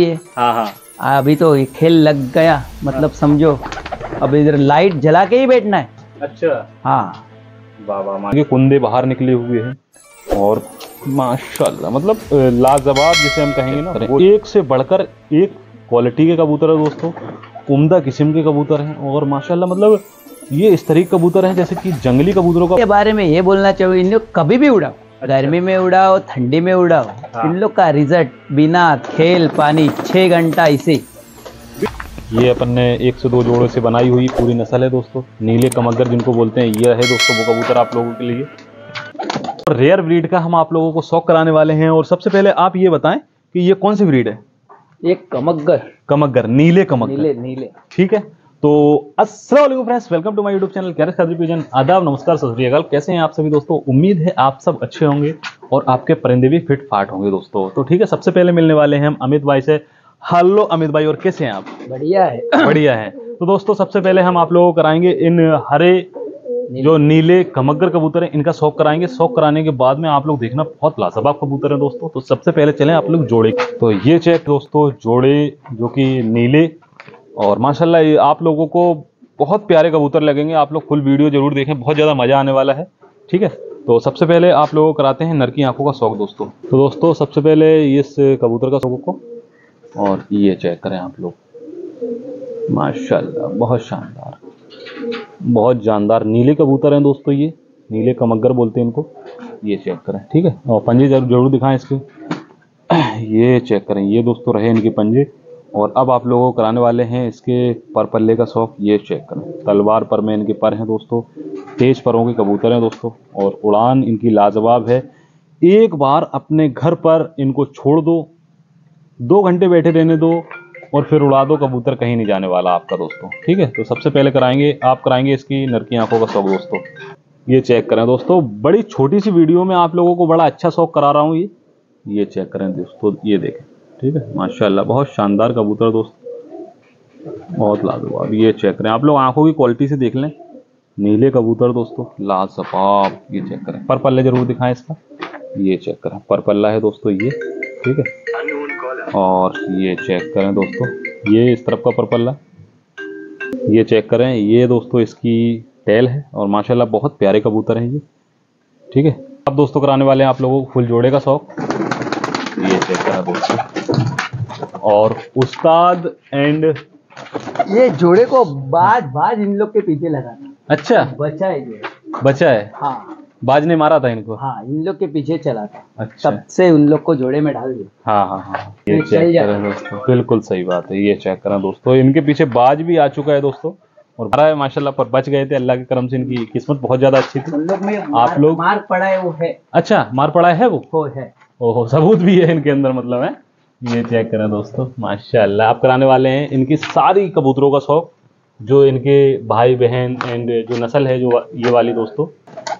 हाँ। अभी तो ये खेल लग गया, मतलब समझो अब इधर लाइट जला के ही बैठना है। अच्छा हाँ, बाबा माँ के कुंदे बाहर निकले हुए हैं और माशाल्लाह मतलब लाजवाब जिसे हम कहेंगे ना, वो एक से बढ़कर एक क्वालिटी के कबूतर है दोस्तों, उम्दा किस्म के कबूतर हैं और माशाल्लाह मतलब ये इस तरह के कबूतर हैं जैसे कि जंगली कबूतरों का। के बारे में ये बोलना चाहिए, इन लोग कभी भी उड़ाओ, गर्मी में उड़ाओ, ठंडी में उड़ाओ, इन लोग का रिजल्ट बिना खेल पानी 6 घंटा। इसे ये अपन ने 1 से 2 जोड़ों से बनाई हुई पूरी नस्ल है दोस्तों, नीले कमगर जिनको बोलते हैं ये है दोस्तों वो कबूतर आप लोगों के लिए। और रेयर ब्रीड का हम आप लोगों को शौक कराने वाले हैं। और सबसे पहले आप ये बताएं कि ये कौन सी ब्रीड है? ये कमगर नीले कमगर, नीले ठीक है। तो अस्सलाम वालेकुम friends, welcome to my YouTube channel कैरिश Qadri pigeon. आदाब, नमस्कार, सत श्री अकाल। कैसे हैं आप सभी दोस्तों? उम्मीद है आप सब अच्छे होंगे और आपके परिंदे भी फिट फाट होंगे दोस्तों। तो ठीक है, सबसे पहले मिलने वाले हैं हम अमित भाई से। हेलो अमित भाई, और कैसे हैं आप? बढ़िया है, बढ़िया है। तो दोस्तों सबसे पहले हम आप लोगों को कराएंगे इन हरे जो नीले कमगर कबूतर हैं, इनका शौक कराएंगे। शौक कराने के बाद में आप लोग देखना बहुत लाजवाब कबूतर हैं दोस्तों। तो सबसे पहले चलें आप लोग जोड़े। तो ये चेक दोस्तों जोड़े जो कि नीले, और माशाल्लाह ये आप लोगों को बहुत प्यारे कबूतर लगेंगे। आप लोग फुल वीडियो जरूर देखें, बहुत ज़्यादा मज़ा आने वाला है, ठीक है। तो सबसे पहले आप लोगों को कराते हैं नर की आँखों का शौक दोस्तों। तो दोस्तों सबसे पहले इस कबूतर का शौक को और ये चेक करें आप लोग, माशाल्लाह बहुत शानदार, बहुत जानदार नीले कबूतर हैं दोस्तों, ये नीले कमगर बोलते हैं इनको। ये चेक करें, ठीक है। और पंजे जरूर दिखाएं इसके, ये चेक करें, ये दोस्तों रहे इनके पंजे। और अब आप लोगों को कराने वाले हैं इसके पर पल्ले का शौक। ये चेक करें, तलवार पर में इनके पर हैं दोस्तों, तेज परों के कबूतर हैं दोस्तों और उड़ान इनकी लाजवाब है। एक बार अपने घर पर इनको छोड़ दो, 2 घंटे बैठे रहने दो और फिर उड़ा दो, कबूतर कहीं नहीं जाने वाला आपका दोस्तों, ठीक है। तो सबसे पहले आप कराएंगे इसकी नर की आंखों का शौक दोस्तों। ये चेक करें दोस्तों, बड़ी छोटी सी वीडियो में आप लोगों को बड़ा अच्छा शौक करा रहा हूँ। ये चेक करें दोस्तों, ये देखें, ठीक है, माशाल्लाह बहुत शानदार कबूतर दोस्तों, बहुत लाजवाब। ये चेक करें आप लोग, आँखों की क्वालिटी से देख लें, नीले कबूतर दोस्तों लाजवाब। ये चेक करें, पर पल्ले जरूर दिखाएं इसका। ये चेक करें, पर पल्ला है दोस्तों ये, ठीक है। और ये चेक करें दोस्तों, ये इस तरफ का पर्पल्ला। ये चेक करें, ये दोस्तों इसकी टेल है और माशाल्लाह बहुत प्यारे कबूतर हैं ये, ठीक है। अब दोस्तों कराने वाले हैं आप लोगों को फुल जोड़े का शौक। ये चेक करें दोस्तों, और उस्ताद एंड ये जोड़े को बाज इन लोग के पीछे लगा था। अच्छा, बचा है हाँ, बाज ने मारा था इनको। हाँ, इन लोग के पीछे चला था। अच्छा, तब से उन लोग को जोड़े में डाल दिया। हाँ। ये चेक करें दोस्तों, बिल्कुल सही बात है। ये चेक करें दोस्तों, इनके पीछे बाज भी आ चुका है दोस्तों और मारा है माशाल्लाह, पर बच गए थे अल्लाह के करम से। इनकी किस्मत बहुत ज्यादा अच्छी थी। आप लोग मार पड़ा है वो है। अच्छा, मार पड़ा है वो है, ओहो, सबूत भी है इनके अंदर मतलब है। ये चेक करें दोस्तों, माशाल्लाह। आप कराने वाले हैं इनकी सारी कबूतरों का शौक जो इनके भाई बहन एंड जो नस्ल है जो ये वाली दोस्तों।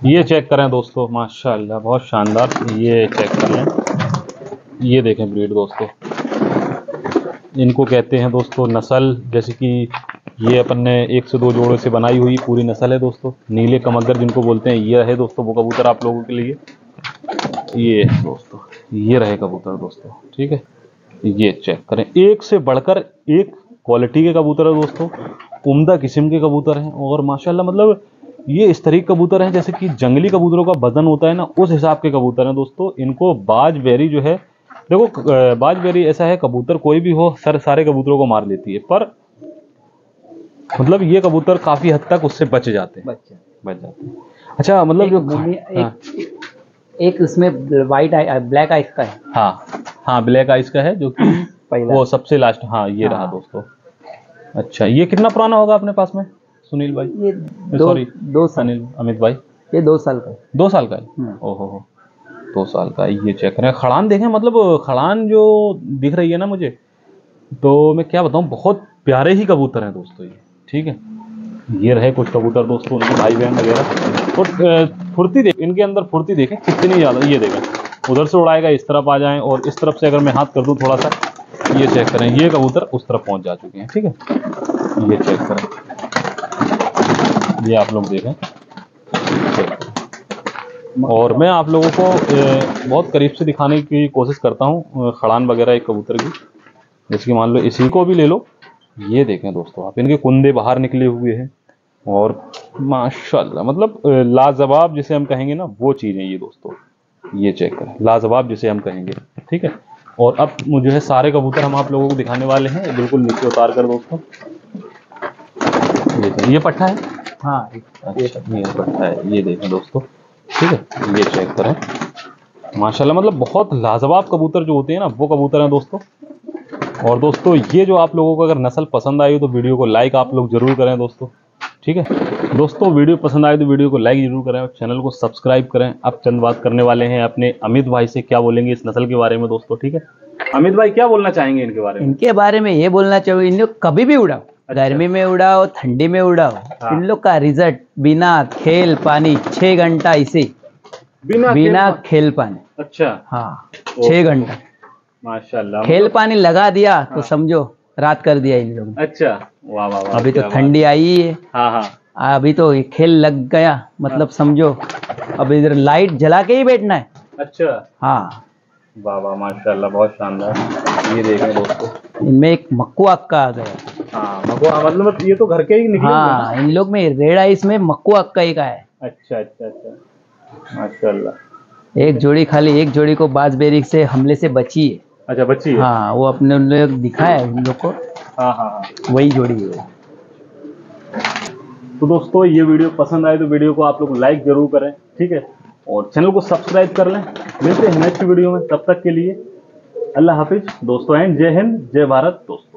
ये चेक करें दोस्तों, माशाल्लाह बहुत शानदार। ये चेक कर लें, ये देखें ब्रीड दोस्तों, इनको कहते हैं दोस्तों नस्ल, जैसे कि ये अपन ने 1 से 2 जोड़ों से बनाई हुई पूरी नस्ल है दोस्तों। नीले कमगर जिनको बोलते हैं ये है दोस्तों वो कबूतर आप लोगों के लिए। ये दोस्तों ये रहे कबूतर दोस्तों, ठीक है। ये चेक करें, एक से बढ़कर एक क्वालिटी के कबूतर है दोस्तों, उम्दा किस्म के कबूतर हैं और माशाल्लाह मतलब ये इस तरह के कबूतर हैं जैसे कि जंगली कबूतरों का वजन होता है ना, उस हिसाब के कबूतर हैं दोस्तों। इनको बाज बेरी जो है, देखो बाज बेरी ऐसा है कबूतर कोई भी हो सारे कबूतरों को मार लेती है, पर मतलब ये कबूतर काफी हद तक उससे बच जाते हैं। अच्छा, मतलब एक उसमें ब्लैक आइस का है। हाँ, ब्लैक आइस का है जो कि वो सबसे लास्ट। हाँ, ये रहा दोस्तों। अच्छा, ये कितना पुराना होगा अपने पास में सुनील भाई? ये दो सुनील अमित भाई, ये 2 साल का। 2 साल का है, ओहो, 2 साल का। ये चेक करें, खड़ान देखें, मतलब खड़ान जो दिख रही है ना मुझे, तो मैं क्या बताऊं, बहुत प्यारे ही कबूतर हैं दोस्तों ये, ठीक है। ये रहे कुछ कबूतर दोस्तों, उनके भाई बहन वगैरह। और फुर्ती देख, इनके अंदर फुर्ती देखें कितनी ज़्यादा। ये देखें, उधर से उड़ाएगा इस तरफ आ जाएँ, और इस तरफ से अगर मैं हाथ कर दूँ थोड़ा सा, ये चेक करें, ये कबूतर उस तरफ पहुँच जा चुके हैं, ठीक है। ये चेक करें, ये आप लोग देखें। और मैं आप लोगों को बहुत करीब से दिखाने की कोशिश करता हूँ खड़ान वगैरह एक कबूतर की। जैसे कि मान लो इसी को भी ले लो, ये देखें दोस्तों आप, इनके कुंदे बाहर निकले हुए हैं और माशाल्लाह मतलब लाजवाब जिसे हम कहेंगे ना वो चीज़ें ये दोस्तों, ये चेक करें, लाजवाब जिसे हम कहेंगे, ठीक है। और अब मुझे है सारे कबूतर हम आप लोगों को दिखाने वाले हैं, बिल्कुल नीचे उतार कर दोस्तों। ये पट्टा है, हाँ अच्छा ये पट्टा है, ये देखें दोस्तों, ठीक है, ये चेक करें। माशाल्लाह मतलब बहुत लाजवाब कबूतर जो होते हैं ना वो कबूतर हैं दोस्तों। और दोस्तों ये जो आप लोगों को अगर नस्ल पसंद आई हो तो वीडियो को लाइक आप लोग जरूर करें दोस्तों, ठीक है दोस्तों। वीडियो पसंद आए तो वीडियो को लाइक जरूर करें और चैनल को सब्सक्राइब करें। अब चंद बात करने वाले हैं अपने अमित भाई से, क्या बोलेंगे इस नस्ल के बारे में दोस्तों, ठीक है। अमित भाई क्या बोलना चाहेंगे इनके बारे में? इनके बारे में ये बोलना चाहूंगा, इन लोग कभी भी उड़ाओ, गर्मी में उड़ाओ, ठंडी में उड़ाओ, इन लोग का रिजल्ट बिना खेल पानी 6 घंटा, इसे बिना खेल पानी, अच्छा हाँ 6 घंटा माशाल्लाह। खेल पानी लगा दिया तो समझो रात कर दिया इन लोगों ने, अच्छा वाह वाह। अभी तो ठंडी आई है, हाँ हाँ अभी तो खेल लग गया, मतलब समझो अब इधर लाइट जला के ही बैठना है, अच्छा हाँ वाह वाह माशाल्लाह बहुत शानदार। ये देखें दोस्तों इनमें एक मक्कुआ का आ गया, हाँ मक्कुआ मतलब ये तो घर के ही निकले, हाँ इन लोग में रेड आइस में मक्कुआ का ही का है, अच्छा अच्छा अच्छा माशाल्लाह। एक जोड़ी खाली, एक जोड़ी को बाजबेरी से हमले से बची है, अच्छा बच्ची है, हाँ वो अपने उन लोग दिखाया है उन लोग को, हाँ हाँ वही जोड़ी है। तो दोस्तों ये वीडियो पसंद आए तो वीडियो को आप लोग लाइक जरूर करें, ठीक है, और चैनल को सब्सक्राइब कर लें। मिलते हैं नेक्स्ट वीडियो में, तब तक के लिए अल्लाह हाफिज दोस्तों, एंड जय हिंद जय भारत दोस्तों।